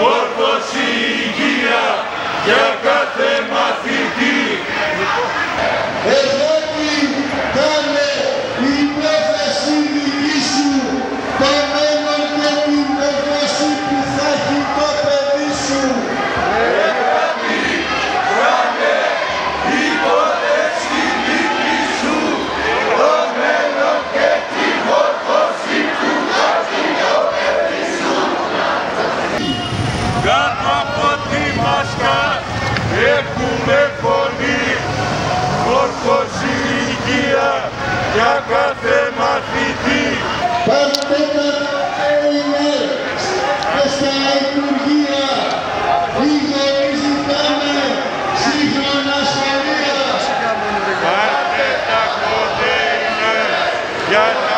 Μόρφος η υγεία για κάθε μαθητή. Ευρώπη, κάνε υπέρβαση δική σου, τον έναν και την έκφραση που θα έχει το παιδί σου. Ευρώπη, κάνε υποδές τη δική σου, τον έναν και την μόρφωση που θα έχει το παιδί σου. Κάτω από τη μάσκα έχουμε φωνή. Μόρφος η υγεία για κάθε μαθητή. Πάρτε τα Έλληνες και στα Υπουργεία. Λίγο ζητάμε σύγχρονα σχολεία. Πάρτε τα Έλληνες για